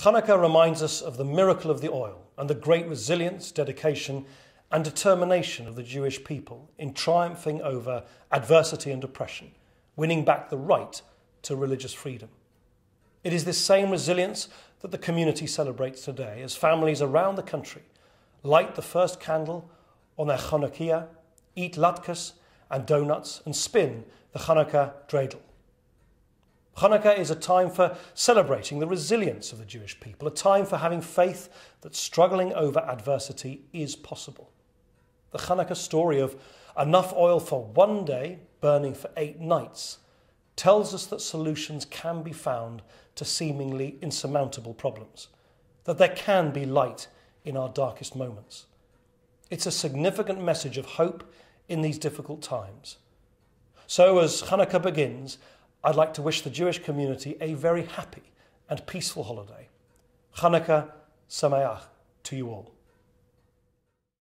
Chanukah reminds us of the miracle of the oil and the great resilience, dedication and determination of the Jewish people in triumphing over adversity and oppression, winning back the right to religious freedom. It is this same resilience that the community celebrates today as families around the country light the first candle on their Chanukkiah, eat latkes and donuts and spin the Chanukah dreidel. Chanukah is a time for celebrating the resilience of the Jewish people, a time for having faith that struggling over adversity is possible. The Chanukah story of enough oil for one day, burning for 8 nights, tells us that solutions can be found to seemingly insurmountable problems, that there can be light in our darkest moments. It's a significant message of hope in these difficult times. So as Chanukah begins, I'd like to wish the Jewish community a very happy and peaceful holiday. Chanukah sameach to you all.